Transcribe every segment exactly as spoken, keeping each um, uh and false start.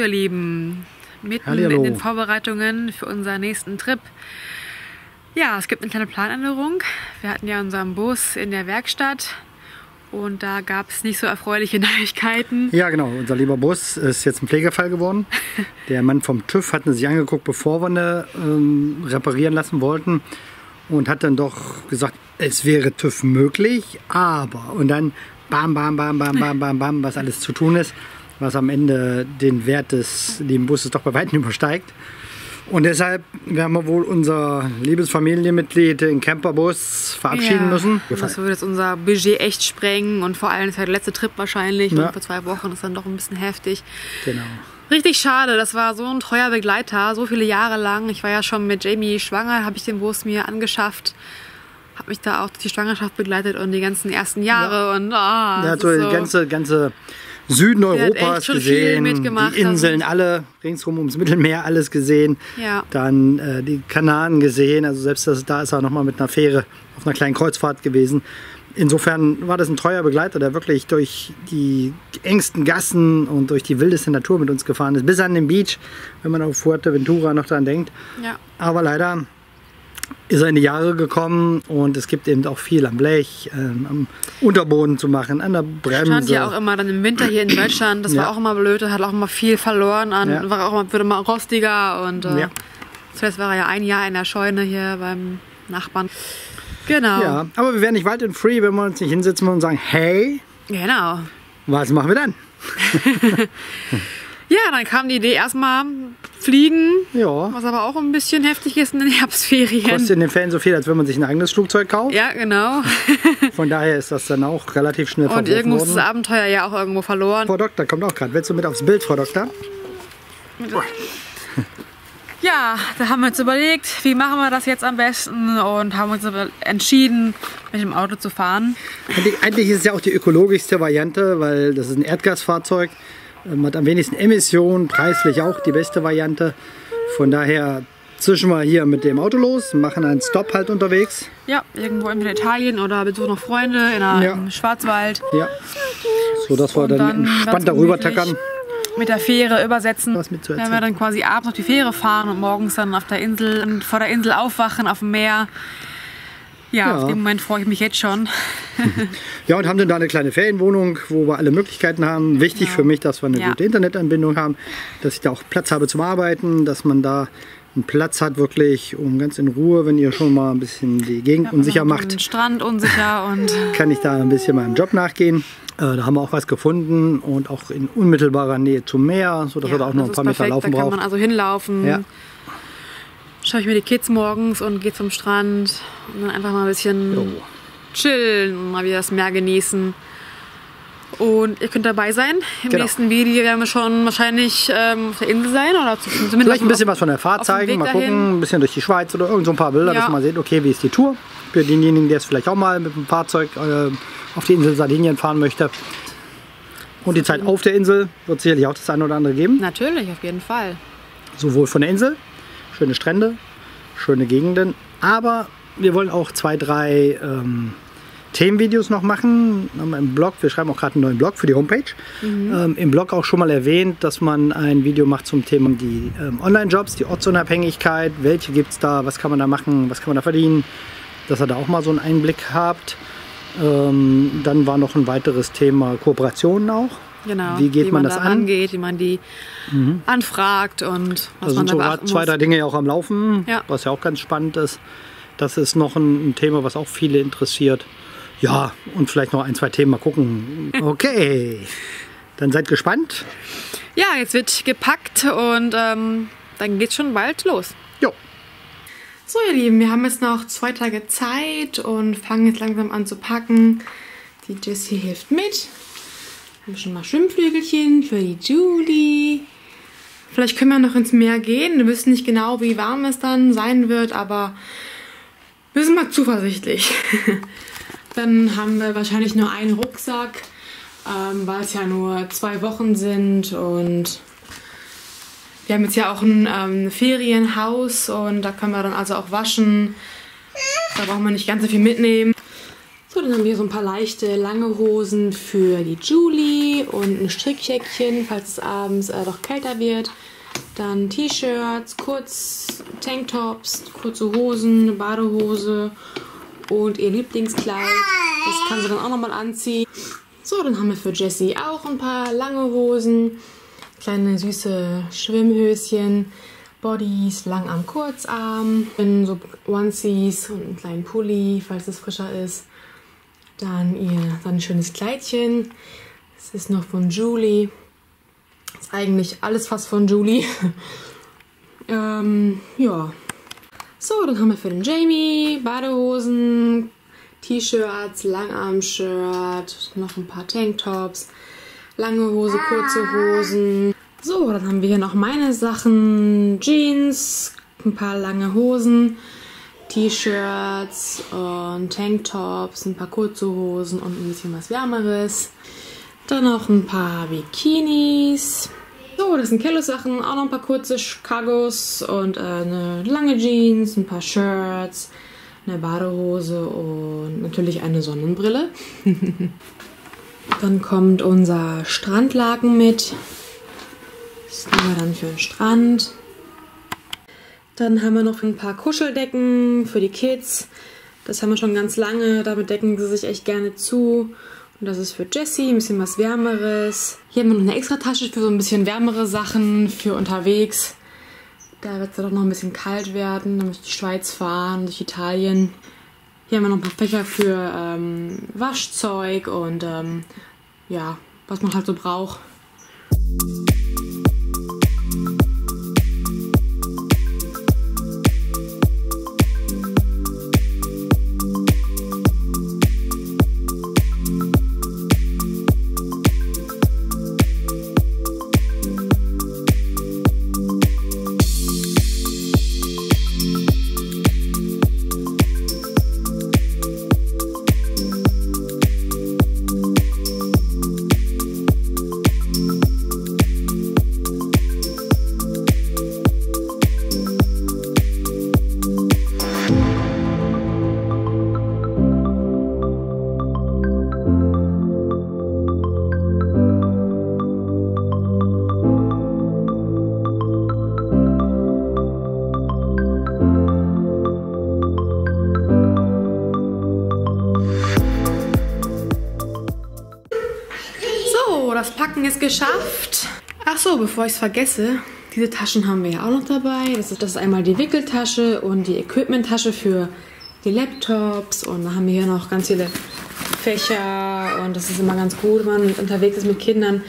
ihr Lieben, mitten Hallihallo. in den Vorbereitungen für unseren nächsten Trip. Ja, es gibt eine kleine Planänderung. Wir hatten ja unseren Bus in der Werkstatt und da gab es nicht so erfreuliche Neuigkeiten. Ja genau, unser lieber Bus ist jetzt ein Pflegefall geworden. Der Mann vom TÜV hat sich angeguckt, bevor wir ihn ähm, reparieren lassen wollten und hat dann doch gesagt, es wäre TÜV möglich, aber... Und dann bam, bam, bam, bam, bam, bam, bam, was alles zu tun ist, was am Ende den Wert des lieben Busses doch bei weitem übersteigt. Und deshalb werden wir wohl unser liebes Familienmitglied in Camperbus verabschieden ja, müssen. Das würde jetzt unser Budget echt sprengen und vor allem ist halt der letzte Trip wahrscheinlich ja. und vor zwei Wochen ist dann doch ein bisschen heftig. Genau. Richtig schade, das war so ein teuer Begleiter, so viele Jahre lang. Ich war ja schon mit Jamie schwanger, habe ich den Bus mir angeschafft. Habe mich da auch durch die Schwangerschaft begleitet und die ganzen ersten Jahre. Ja. Und, oh, der hat so den ganze, ganze Süden Europas gesehen, die Inseln alle, ringsrum ums Mittelmeer alles gesehen. Ja. Dann äh, die Kanaren gesehen, also selbst das, da ist er nochmal mit einer Fähre auf einer kleinen Kreuzfahrt gewesen. Insofern war das ein treuer Begleiter, der wirklich durch die engsten Gassen und durch die wildeste Natur mit uns gefahren ist. Bis an den Beach, wenn man auf Fuerteventura noch dran denkt. Ja. Aber leider ist er in die Jahre gekommen und es gibt eben auch viel am Blech, ähm, am Unterboden zu machen, an der Bremse. Stand ja auch immer dann im Winter hier in Deutschland, das ja. war auch immer blöd, hat auch immer viel verloren, an, ja. war auch immer, wurde mal rostiger und äh, ja. zuletzt war er ja ein Jahr in der Scheune hier beim Nachbarn. Genau. Ja, aber wir wären nicht weit und free, wenn wir uns nicht hinsetzen und sagen, hey, genau. was machen wir dann? Ja, dann kam die Idee erstmal fliegen, ja. was aber auch ein bisschen heftig ist in den Herbstferien. Kostet in den Ferien so viel, als wenn man sich ein eigenes Flugzeug kauft. Ja, genau. Von daher ist das dann auch relativ schnell verloren. Und irgendwo ist das Abenteuer ja auch irgendwo verloren. Frau Doktor kommt auch gerade. Willst du mit aufs Bild, Frau Doktor? Ja, da haben wir uns überlegt, wie machen wir das jetzt am besten und haben uns entschieden, mit dem Auto zu fahren. Eigentlich ist es ja auch die ökologischste Variante, weil das ist ein Erdgasfahrzeug. Man hat am wenigsten Emissionen, preislich auch die beste Variante. Von daher zischen wir hier mit dem Auto los, machen einen Stopp halt unterwegs. Ja, irgendwo entweder in Italien oder besuchen noch Freunde in der, ja. im Schwarzwald. Ja, so dass wir dann, dann entspannt darüber tackern. Mit der Fähre übersetzen, was mit zu erzählen. Wenn wir dann quasi abends auf die Fähre fahren und morgens dann auf der Insel und vor der Insel aufwachen, auf dem Meer. Ja, ja, auf den Moment freue ich mich jetzt schon. Ja, und haben dann da eine kleine Ferienwohnung, wo wir alle Möglichkeiten haben. Wichtig ja. für mich, dass wir eine ja. gute Internetanbindung haben, dass ich da auch Platz habe zum Arbeiten, dass man da einen Platz hat wirklich, um ganz in Ruhe, wenn ihr schon mal ein bisschen die Gegend ja, unsicher macht. Den Strand unsicher und... Kann ich da ein bisschen meinem Job nachgehen. Äh, da haben wir auch was gefunden und auch in unmittelbarer Nähe zum Meer, sodass ja, wir da auch noch ein paar perfekt. Meter laufen brauchen. Da kann braucht. man also hinlaufen. Ja. Schaue ich mir die Kids morgens und gehe zum Strand und dann einfach mal ein bisschen jo. chillen und mal wieder das Meer genießen. Und ihr könnt dabei sein. Im genau. nächsten Video werden wir schon wahrscheinlich ähm, auf der Insel sein. Oder zumindest vielleicht ein bisschen auf, was von der Fahrt zeigen, mal dahin. gucken, ein bisschen durch die Schweiz oder irgend so ein paar Bilder, ja. dass man sieht, okay, wie ist die Tour. Für denjenigen, der es vielleicht auch mal mit dem Fahrzeug äh, auf die Insel Sardinien fahren möchte. Und die Zeit auf der Insel wird sicherlich auch das eine oder andere geben. Natürlich, auf jeden Fall. Sowohl von der Insel. Schöne Strände, schöne Gegenden, aber wir wollen auch zwei, drei ähm, Themenvideos noch machen. Haben wir im Blog, wir schreiben auch gerade einen neuen Blog für die Homepage. Mhm. Ähm, im Blog auch schon mal erwähnt, dass man ein Video macht zum Thema die ähm, Online-Jobs, die Ortsunabhängigkeit, welche gibt es da, was kann man da machen, was kann man da verdienen, dass ihr da auch mal so einen Einblick habt. Ähm, dann war noch ein weiteres Thema Kooperationen auch. Genau, wie geht wie man, man das an? Angeht, wie man die mhm. anfragt und was also man da beachten muss. Zwei, drei Dinge auch am Laufen, ja. was ja auch ganz spannend ist. Das ist noch ein Thema, was auch viele interessiert. Ja, und vielleicht noch ein, zwei Themen mal gucken. Okay, dann seid gespannt. Ja, jetzt wird gepackt und ähm, dann geht's schon bald los. Jo. So ihr Lieben, wir haben jetzt noch zwei Tage Zeit und fangen jetzt langsam an zu packen. Die Jessie hilft mit. Haben schon mal Schwimmflügelchen für die Julie. Vielleicht können wir noch ins Meer gehen. Wir wissen nicht genau, wie warm es dann sein wird, aber wir sind mal zuversichtlich. Dann haben wir wahrscheinlich nur einen Rucksack, ähm, weil es ja nur zwei Wochen sind. Und wir haben jetzt ja auch ein ähm, Ferienhaus und da können wir dann also auch waschen. Da brauchen wir nicht ganz so viel mitnehmen. So, Gut, dann haben wir hier so ein paar leichte, lange Hosen für die Julie und ein Strickjäckchen, falls es abends äh, doch kälter wird. Dann T-Shirts, kurz Tanktops, kurze Hosen, eine Badehose und ihr Lieblingskleid. Das kann sie dann auch nochmal anziehen. So, dann haben wir für Jessie auch ein paar lange Hosen, kleine süße Schwimmhöschen, Bodies, Langarm, Kurzarm, in so Onesies und einen kleinen Pulli, falls es frischer ist. Dann ihr dann ein schönes Kleidchen. Das ist noch von Julie. Das ist eigentlich alles fast von Julie. ähm, ja. So, dann haben wir für den Jamie Badehosen, T-Shirts, Langarm-Shirt, noch ein paar Tanktops, lange Hose, kurze Hosen. So, dann haben wir hier noch meine Sachen, Jeans, ein paar lange Hosen, T-Shirts und Tanktops, ein paar kurze Hosen und ein bisschen was Wärmeres. Dann noch ein paar Bikinis. So, das sind Kellos Sachen, auch noch ein paar kurze Cargos und eine lange Jeans, ein paar Shirts, eine Badehose und natürlich eine Sonnenbrille. Dann kommt unser Strandlaken mit. Das nehmen wir dann für den Strand. Dann haben wir noch ein paar Kuscheldecken für die Kids. Das haben wir schon ganz lange. Damit decken sie sich echt gerne zu. Und das ist für Jessie, ein bisschen was Wärmeres. Hier haben wir noch eine extra Tasche für so ein bisschen wärmere Sachen für unterwegs. Da wird es doch noch ein bisschen kalt werden. Dann muss ich die Schweiz fahren, durch Italien. Hier haben wir noch ein paar Fächer für ähm, Waschzeug und ähm, ja, was man halt so braucht. Das Packen ist geschafft. Ach so, bevor ich es vergesse, diese Taschen haben wir ja auch noch dabei. Das ist, das ist einmal die Wickeltasche und die Equipment-Tasche für die Laptops. Und da haben wir hier noch ganz viele Fächer. Und das ist immer ganz gut, wenn man unterwegs ist mit Kindern,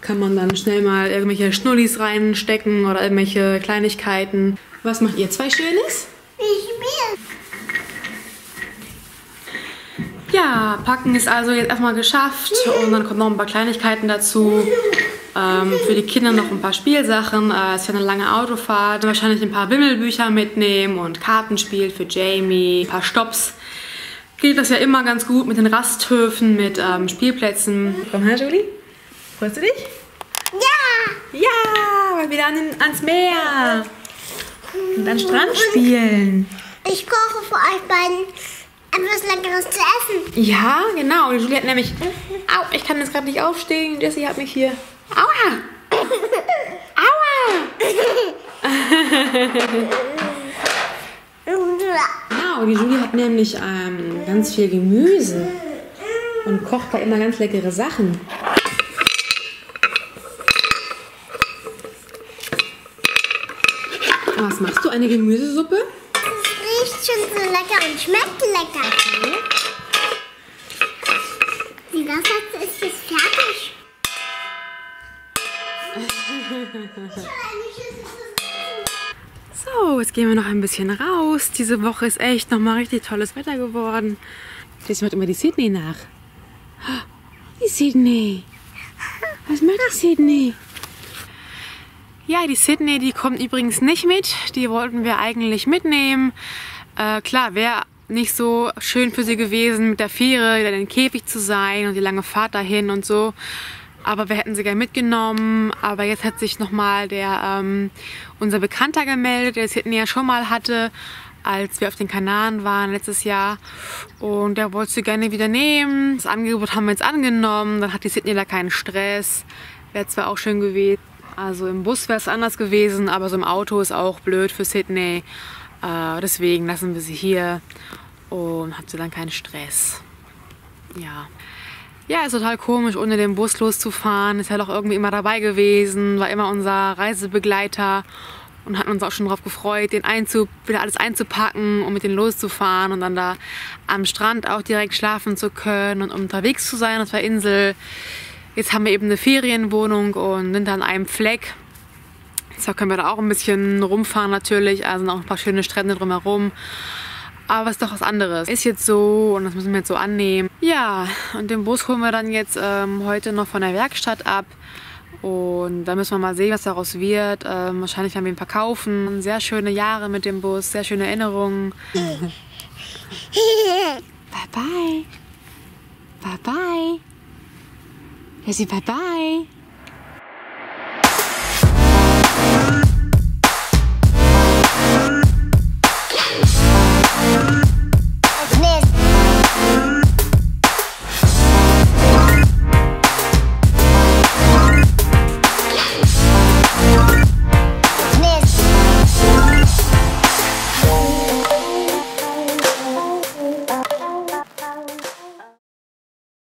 kann man dann schnell mal irgendwelche Schnullis reinstecken oder irgendwelche Kleinigkeiten. Was macht ihr zwei Schönes? Ich will. Ja, Packen ist also jetzt erstmal geschafft und dann kommen noch ein paar Kleinigkeiten dazu. Ähm, für die Kinder noch ein paar Spielsachen. Es ist ja eine lange Autofahrt. Wahrscheinlich ein paar Wimmelbücher mitnehmen und Kartenspiel für Jamie. Ein paar Stops. Geht das ja immer ganz gut mit den Rasthöfen, mit ähm, Spielplätzen. Komm her, Julie. Freust du dich? Ja! Ja, mal wieder an den, ans Meer. Und an den Strand spielen. Ich koche für euch beiden etwas Leckeres zu essen. Ja, genau. Und Julie hat nämlich... Au, ich kann jetzt gerade nicht aufstehen. Jessie hat mich hier... Aua! Aua! Genau, die Julie hat nämlich ähm, ganz viel Gemüse und kocht da immer ganz leckere Sachen. Was machst du? Eine Gemüsesuppe? Riecht schon so lecker und schmeckt lecker. Und das heißt, ist jetzt fertig. So, jetzt gehen wir noch ein bisschen raus. Diese Woche ist echt nochmal richtig tolles Wetter geworden. Jetzt macht immer die Sydney nach. Die Sydney. Was macht die Sydney? Ja, die Sydney, die kommt übrigens nicht mit. Die wollten wir eigentlich mitnehmen. Äh, klar, wäre nicht so schön für sie gewesen, mit der Fähre wieder in den Käfig zu sein und die lange Fahrt dahin und so. Aber wir hätten sie gerne mitgenommen. Aber jetzt hat sich nochmal der ähm, unser Bekannter gemeldet, der Sydney ja schon mal hatte. als wir auf den Kanaren waren letztes Jahr. Und der wollte sie gerne wieder nehmen. Das Angebot haben wir jetzt angenommen. Dann hat die Sydney da keinen Stress. Wäre zwar auch schön gewesen. Also im Bus wäre es anders gewesen, aber so im Auto ist auch blöd für Sydney. Äh, deswegen lassen wir sie hier und hat sie dann keinen Stress. Ja. Ja, ist total komisch, ohne den Bus loszufahren. Ist halt auch irgendwie immer dabei gewesen, war immer unser Reisebegleiter und hatten uns auch schon darauf gefreut, den einzu, wieder alles einzupacken und mit denen loszufahren und dann da am Strand auch direkt schlafen zu können und unterwegs zu sein auf der Insel. Jetzt haben wir eben eine Ferienwohnung und sind an einem Fleck. Deshalb können wir da auch ein bisschen rumfahren natürlich, also sind auch ein paar schöne Strände drumherum. Aber es ist doch was anderes. Ist jetzt so und das müssen wir jetzt so annehmen. Ja, und den Bus holen wir dann jetzt ähm, heute noch von der Werkstatt ab. Und da müssen wir mal sehen, was daraus wird. Ähm, wahrscheinlich werden wir ihn verkaufen. Sehr schöne Jahre mit dem Bus, sehr schöne Erinnerungen. Bye bye. Bye bye. Ja, sie bye bye.